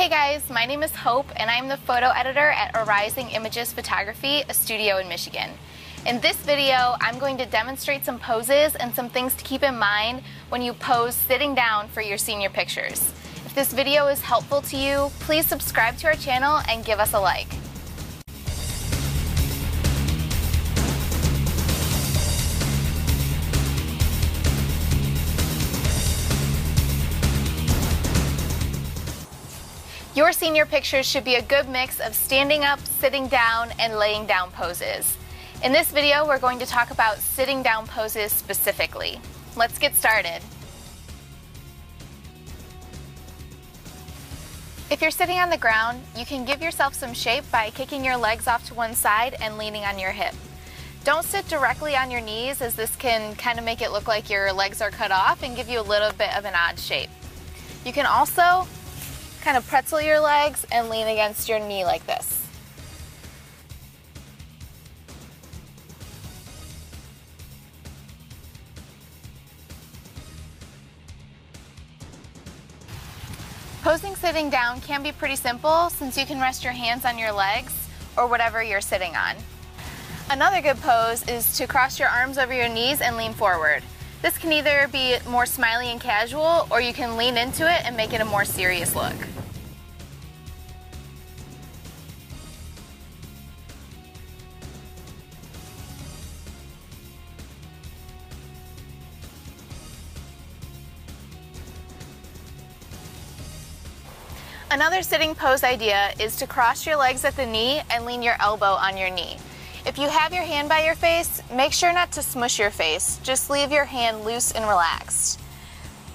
Hey guys, my name is Hope and I'm the photo editor at Arising Images Photography, a studio in Michigan. In this video, I'm going to demonstrate some poses and some things to keep in mind when you pose sitting down for your senior pictures. If this video is helpful to you, please subscribe to our channel and give us a like. Your senior pictures should be a good mix of standing up, sitting down, and laying down poses. In this video, we're going to talk about sitting down poses specifically. Let's get started. If you're sitting on the ground, you can give yourself some shape by kicking your legs off to one side and leaning on your hip. Don't sit directly on your knees, as this can kind of make it look like your legs are cut off and give you a little bit of an odd shape. You can also kind of pretzel your legs and lean against your knee like this. Posing sitting down can be pretty simple, since you can rest your hands on your legs or whatever you're sitting on. Another good pose is to cross your arms over your knees and lean forward. This can either be more smiley and casual, or you can lean into it and make it a more serious look. Another sitting pose idea is to cross your legs at the knee and lean your elbow on your knee. If you have your hand by your face, make sure not to smush your face. Just leave your hand loose and relaxed.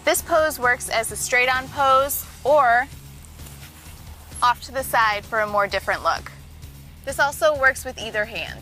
This pose works as a straight-on pose or off to the side for a more different look. This also works with either hand.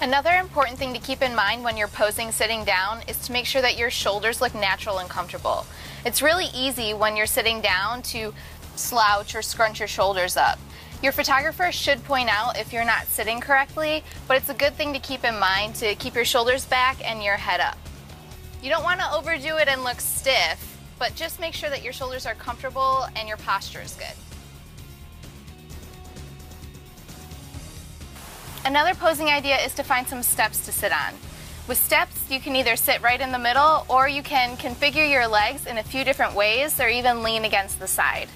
Another important thing to keep in mind when you're posing sitting down is to make sure that your shoulders look natural and comfortable. It's really easy when you're sitting down to slouch or scrunch your shoulders up. Your photographer should point out if you're not sitting correctly, but it's a good thing to keep in mind to keep your shoulders back and your head up. You don't want to overdo it and look stiff, but just make sure that your shoulders are comfortable and your posture is good. Another posing idea is to find some steps to sit on. With steps, you can either sit right in the middle, or you can configure your legs in a few different ways, or even lean against the side.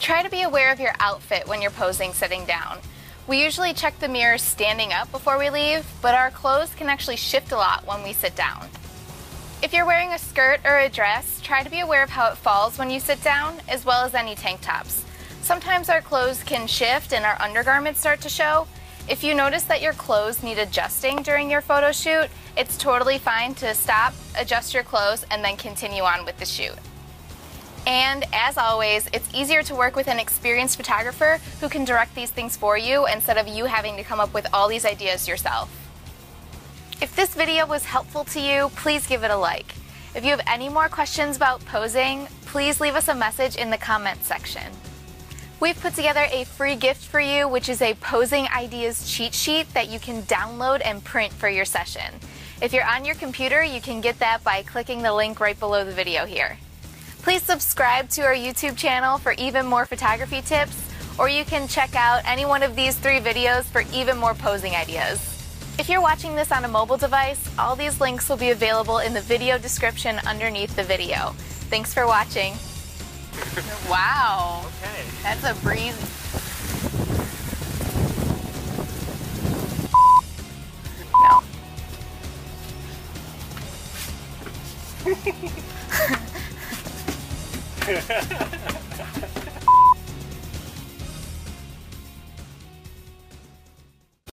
Try to be aware of your outfit when you're posing sitting down. We usually check the mirror standing up before we leave, but our clothes can actually shift a lot when we sit down. If you're wearing a skirt or a dress, try to be aware of how it falls when you sit down, as well as any tank tops. Sometimes our clothes can shift and our undergarments start to show. If you notice that your clothes need adjusting during your photo shoot, it's totally fine to stop, adjust your clothes, and then continue on with the shoot. And as always, it's easier to work with an experienced photographer who can direct these things for you instead of you having to come up with all these ideas yourself. If this video was helpful to you, please give it a like. If you have any more questions about posing, please leave us a message in the comments section. We've put together a free gift for you, which is a posing ideas cheat sheet that you can download and print for your session. If you're on your computer, you can get that by clicking the link right below the video here. Please subscribe to our YouTube channel for even more photography tips, or you can check out any one of these three videos for even more posing ideas. If you're watching this on a mobile device, all these links will be available in the video description underneath the video. Thanks for watching. Wow. Okay. That's a breeze. No. Ha, ha, ha.